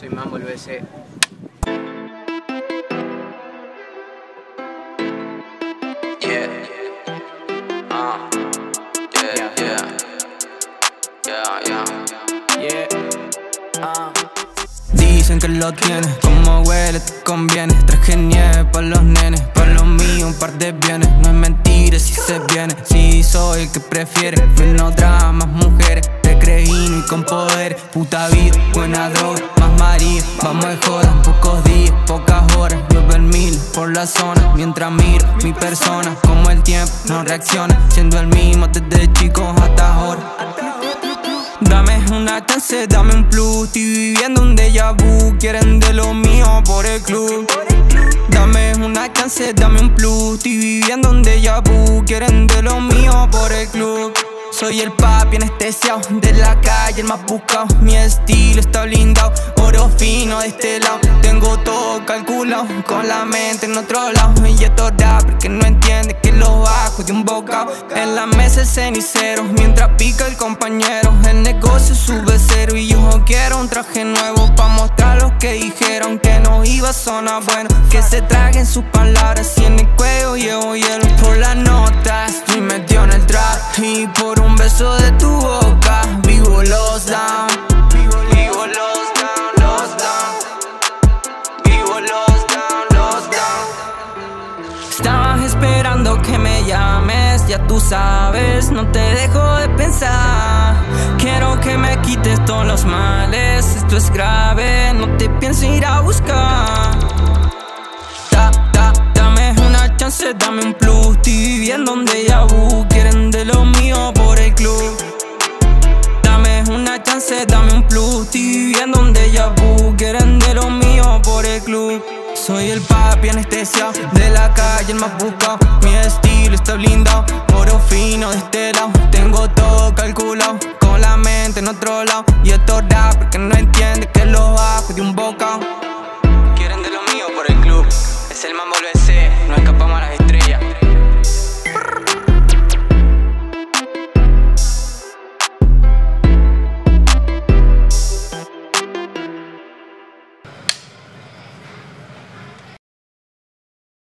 Soy Mambo, el BC. Dicen que lo tienes, como huele te conviene. Traje nieve pa' los nenes, pa' lo mío un par de bienes. No es mentira si se viene, si soy el que prefiere. Menos dramas, mujeres, recreíno y con poder. Puta vida, buena droga, más María. Vamos de jodas, pocos días, pocas horas. Llueve mil por la zona, mientras miro mi persona. Como el tiempo no reacciona, siendo el mismo desde chicos hasta ahora. Dame una chance, dame un plus. Estoy viviendo un déjà vu. Quieren de lo mío por el club. Dame una chance, dame un plus. Estoy viviendo un déjà vu. Quieren de lo mío por el club. Soy el papi anestesiado, de la calle el más buscado. Mi estilo está blindado, oro fino de este lado. Tengo todo calculado, con la mente en otro lado. Y esto rapper que no entiende que lo bajo de un bocado. En la mesa el cenicero, mientras pica el compañero. El negocio sube cero y yo quiero un traje nuevo pa' mostrar los que dijeron que no iba a sonar bueno. Que se traguen sus palabras y en el cuello llevo hielo. Por las notas y metió en el trap y por un beso de tu boca vivo los down. Vivo los down, vivo los down. Estabas esperando que me llames, ya tú sabes, no te dejo de pensar. Quiero que me quites todos los males, esto es grave, no te pienso ir a buscar. Dame una chance, dame un plus, estoy viviendo un déjà vu. Quieren de lo mío por el club. Dame una chance, dame un plus, estoy viviendo un déjà vu. Quieren de lo mío por el club. Soy el papi anestesiado, de la calle el más buscado. Mi estilo está blindado, oro fino de este lado. Tengo todo calculado, con la mente en otro lado. Y esto